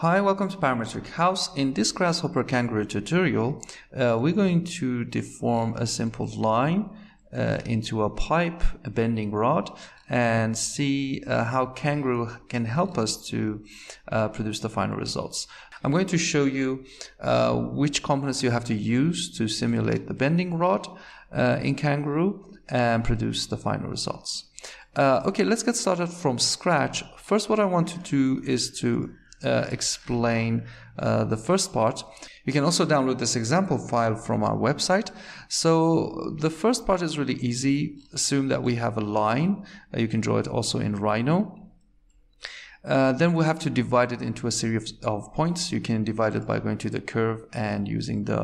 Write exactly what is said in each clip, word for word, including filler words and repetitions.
Hi, welcome to Parametric House. In this Grasshopper Kangaroo tutorial, uh, we're going to deform a simple line uh, into a pipe, a bending rod, and see uh, how Kangaroo can help us to uh, produce the final results. I'm going to show you uh, which components you have to use to simulate the bending rod uh, in Kangaroo and produce the final results. Uh, okay, let's get started from scratch. First, what I want to do is to Uh, explain uh, the first part. You can also download this example file from our website. So the first part is really easy. Assume that we have a line. Uh, you can draw it also in Rhino. Uh, then we'll have to divide it into a series of, of points. You can divide it by going to the curve and using the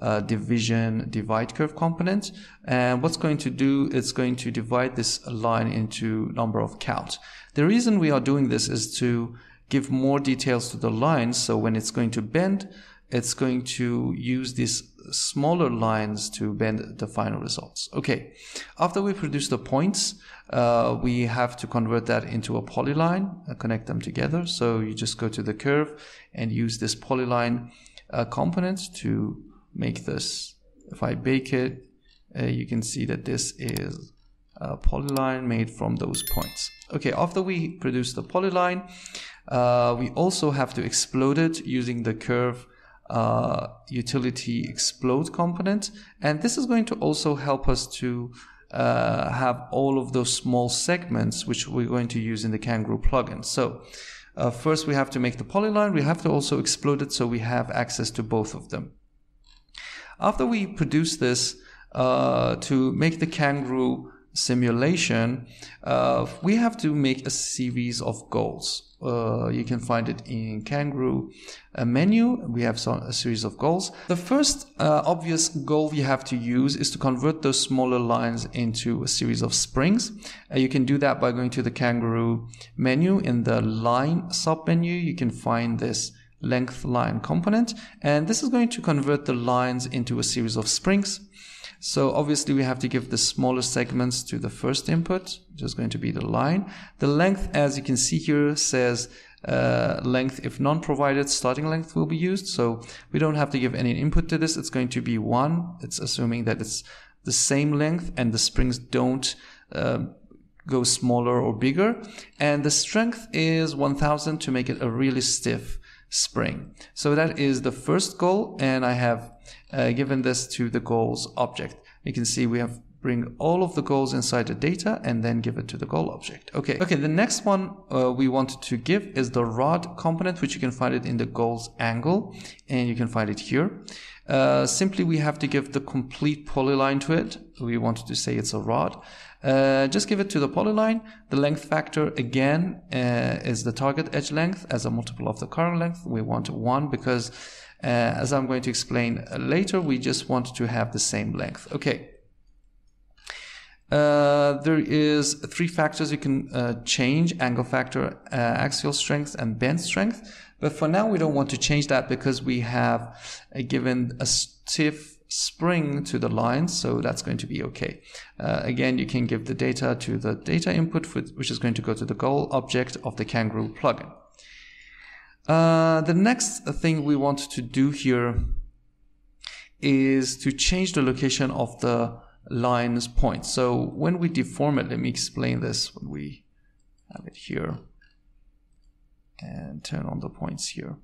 uh, division divide curve component. And what's going to do, it's going to divide this line into number of count. The reason we are doing this is to give more details to the lines, so when it's going to bend, it's going to use these smaller lines to bend the final results. Okay, after we produce the points, uh, we have to convert that into a polyline, uh, connect them together. So you just go to the curve and use this polyline uh, component to make this. If I bake it, uh, you can see that this is a polyline made from those points. Okay, after we produce the polyline, Uh, we also have to explode it using the curve uh, utility explode component, and this is going to also help us to uh, have all of those small segments which we're going to use in the Kangaroo plugin. So uh, first we have to make the polyline, we have to also explode it so we have access to both of them. After we produce this, uh, to make the Kangaroo simulation, uh, we have to make a series of goals. Uh, you can find it in Kangaroo uh, menu. We have some, a series of goals. The first uh, obvious goal we have to use is to convert those smaller lines into a series of springs. Uh, you can do that by going to the Kangaroo menu. In the line submenu, you can find this length line component, and this is going to convert the lines into a series of springs. So obviously we have to give the smaller segments to the first input, which is going to be the line. The length, as you can see here, says uh, length if non-provided, starting length will be used. So we don't have to give any input to this. It's going to be one. It's assuming that it's the same length and the springs don't uh, go smaller or bigger. And the strength is one thousand to make it a really stiff spring. So that is the first goal, and I have uh, given this to the goals object. You can see we have bring all of the goals inside the data and then give it to the goal object. Okay, okay. The next one uh, we wanted to give is the rod component, which you can find it in the goals angle, and you can find it here. Uh, simply we have to give the complete polyline to it. We wanted to say it's a rod. Uh, just give it to the polyline. The length factor again uh, is the target edge length as a multiple of the current length. We want one because uh, as I'm going to explain later, we just want to have the same length. Okay. Uh, there is three factors you can uh, change: angle factor, uh, axial strength, and bend strength. But for now, we don't want to change that because we have uh, given a stiff spring to the line, so that's going to be okay. Uh, again, you can give the data to the data input, which is going to go to the goal object of the Kangaroo plugin. Uh, the next thing we want to do here is to change the location of the lines point. So when we deform it, let me explain this. When we have it here and turn on the points here,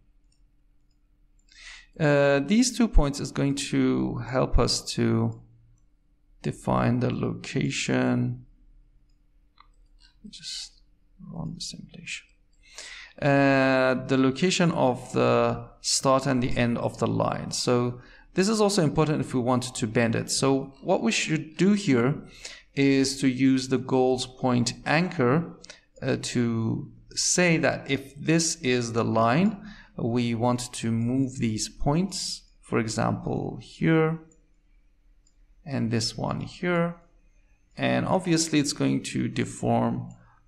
uh, these two points is going to help us to define the location. Just run the simulation. Uh, the location of the start and the end of the line. So this is also important if we want to bend it. So what we should do here is to use the goals point anchor uh, to say that if this is the line, we want to move these points, for example, here and this one here. And obviously it's going to deform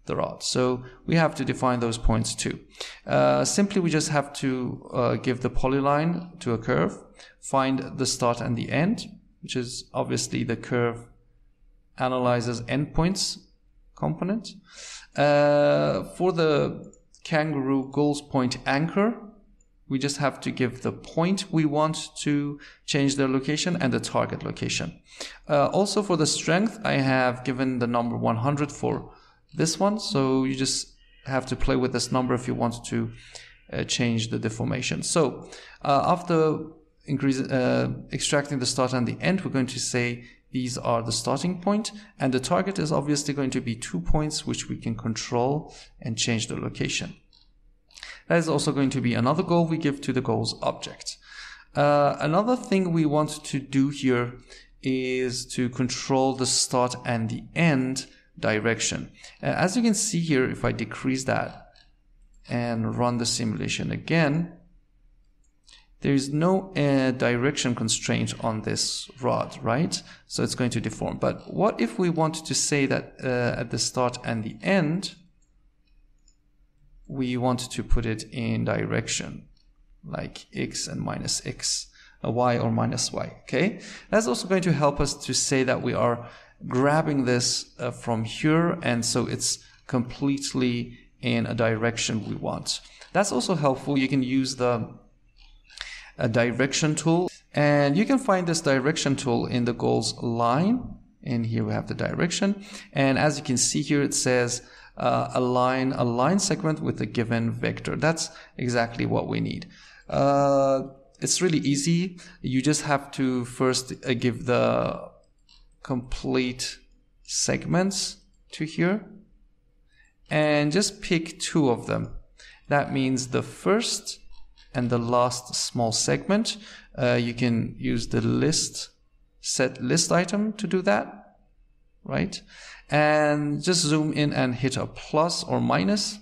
the rod. So we have to define those points too. Uh, simply we just have to uh, give the polyline to a curve, find the start and the end, which is obviously the curve analyzes endpoints component. Uh, for the kangaroo goals point anchor. We just have to give the point we want to change their location and the target location. Uh, also for the strength, I have given the number one hundred for this one. So you just have to play with this number if you want to uh, change the deformation. So uh, after increase, uh, extracting the start and the end, we're going to say these are the starting point, and the target is obviously going to be two points which we can control and change the location. That is also going to be another goal we give to the goals object. Uh, another thing we want to do here is to control the start and the end direction. Uh, as you can see here, if I decrease that and run the simulation again, there is no uh, direction constraint on this rod, right? So it's going to deform. But what if we want to say that uh, at the start and the end, we want to put it in direction like X and minus X, a Y or minus Y, okay? That's also going to help us to say that we are grabbing this uh, from here, and so it's completely in a direction we want. That's also helpful. You can use the A direction tool, and you can find this direction tool in the goals line, and here we have the direction, and as you can see here it says uh, align a line segment with a given vector. That's exactly what we need. Uh, it's really easy. You just have to first uh, give the complete segments to here and just pick two of them. That means the first and the last small segment. Uh, you can use the list, set list item to do that, right? And just zoom in and hit a plus or minus.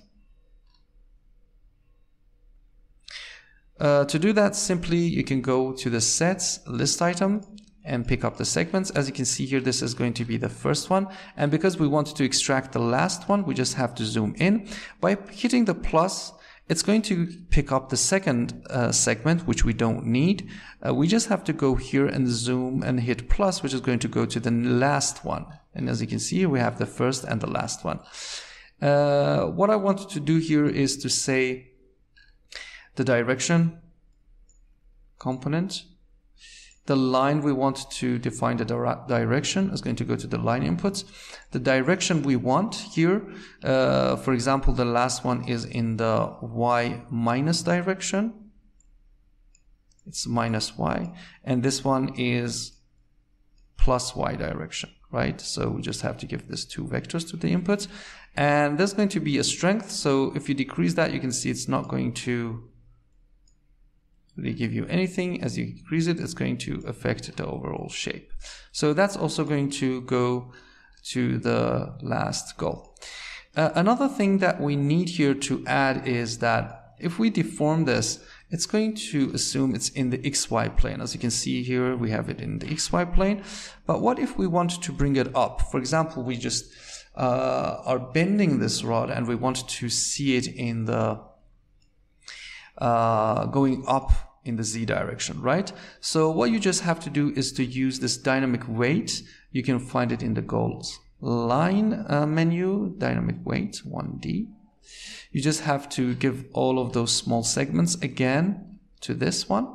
Uh, to do that, simply you can go to the sets list item and pick up the segments. As you can see here, this is going to be the first one. And because we want to extract the last one, we just have to zoom in. By hitting the plus, it's going to pick up the second uh, segment, which we don't need. Uh, we just have to go here and zoom and hit plus, which is going to go to the last one. And as you can see, we have the first and the last one. Uh, what I wanted to do here is to say the direction component. The line we want to define the dire direction is going to go to the line inputs. The direction we want here, uh, for example, the last one is in the Y minus direction. It's minus Y, and this one is plus Y direction, right? So we just have to give this two vectors to the inputs, and there's going to be a strength. So if you decrease that, you can see it's not going to they give you anything. As you increase it, it's going to affect the overall shape. So that's also going to go to the last goal. Uh, another thing that we need here to add is that if we deform this, it's going to assume it's in the X Y plane. As you can see here, we have it in the X Y plane. But what if we want to bring it up? For example, we just uh, are bending this rod and we want to see it in the Uh, going up in the Z direction, right? So what you just have to do is to use this dynamic weight. You can find it in the goals line uh, menu, dynamic weight one D. You just have to give all of those small segments again to this one.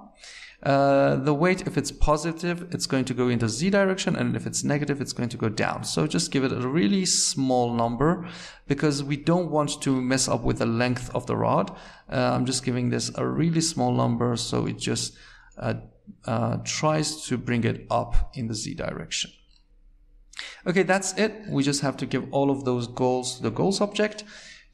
Uh, the weight, if it's positive, it's going to go into Z direction, and if it's negative, it's going to go down. So just give it a really small number because we don't want to mess up with the length of the rod. Uh, I'm just giving this a really small number so it just uh, uh, tries to bring it up in the Z direction. Okay, that's it. We just have to give all of those goals to the goals object.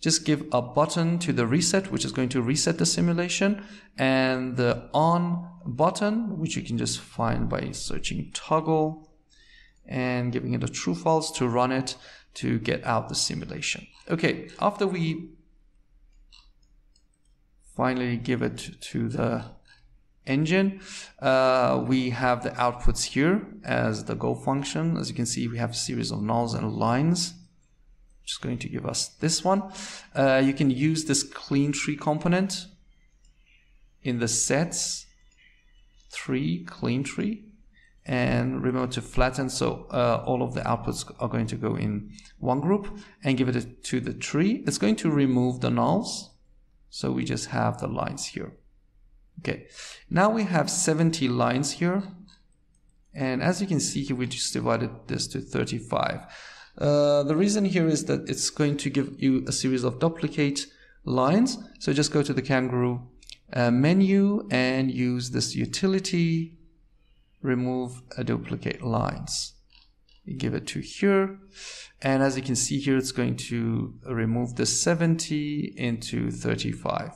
Just give a button to the reset, which is going to reset the simulation, and the on button, which you can just find by searching toggle and giving it a true false to run it to get out the simulation. Okay, after we finally give it to the engine, uh, we have the outputs here as the go function. As you can see, we have a series of nulls and lines, which is going to give us this one. Uh, you can use this clean tree component in the sets tree, clean tree, and remember to flatten, so uh, all of the outputs are going to go in one group, and give it to the tree. It's going to remove the nulls So we just have the lines here. Okay, now we have seventy lines here. And as you can see here, we just divided this to thirty-five. Uh, the reason here is that it's going to give you a series of duplicate lines. So just go to the Kangaroo uh, menu and use this utility, remove a duplicate lines. You give it to here. And as you can see here, it's going to remove the seventy into thirty-five.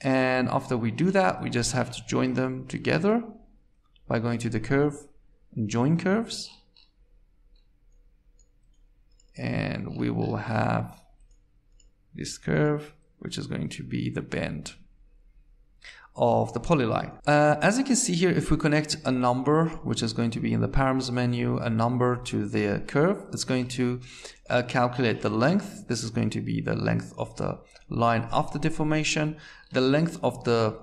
And after we do that, we just have to join them together by going to the curve and join curves. And we will have this curve, which is going to be the bend of the polyline. Uh, as you can see here, if we connect a number, which is going to be in the params menu, a number to the curve, it's going to uh, calculate the length. This is going to be the length of the line after deformation, the length of the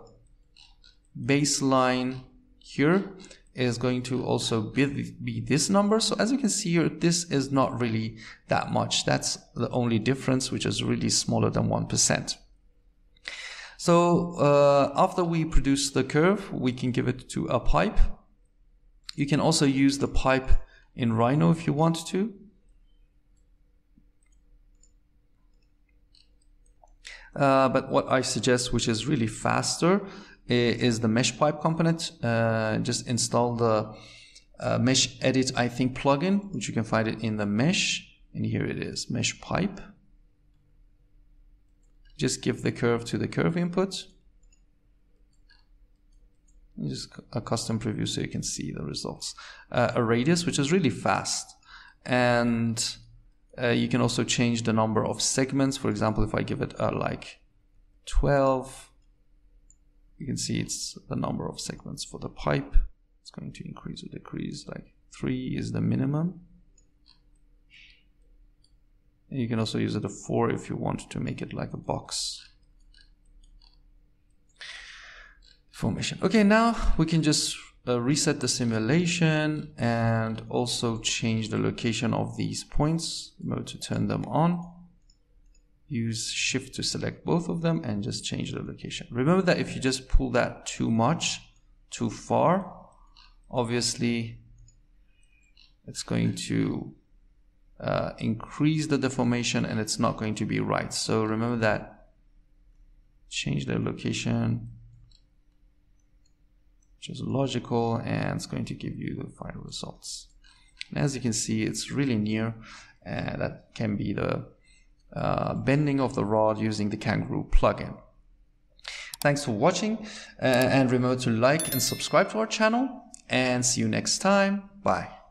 baseline here is going to also be, be this number. So as you can see here, this is not really that much. That's the only difference, which is really smaller than one percent. So uh, after we produce the curve, we can give it to a pipe. You can also use the pipe in Rhino if you want to. Uh, but what I suggest, which is really faster, is the mesh pipe component. Uh, just install the uh, mesh edit, I think, plugin, which you can find it in the mesh. And here it is, mesh pipe. Just give the curve to the curve input. Just a custom preview so you can see the results. Uh, a radius, which is really fast. And uh, you can also change the number of segments. For example, if I give it uh, like twelve, you can see it's the number of segments for the pipe. It's going to increase or decrease, like three is the minimum. And you can also use it a four if you want to make it like a box formation. Okay, now we can just uh, reset the simulation and also change the location of these points. Mode to turn them on. Use shift to select both of them and just change the location. Remember that if you just pull that too much, too far, obviously it's going to uh, increase the deformation and it's not going to be right. So remember that, change the location, which is logical, and it's going to give you the final results. And as you can see, it's really near, and that can be the Uh, bending of the rod using the Kangaroo plugin. Thanks for watching, uh, and remember to like and subscribe to our channel, and see you next time. Bye.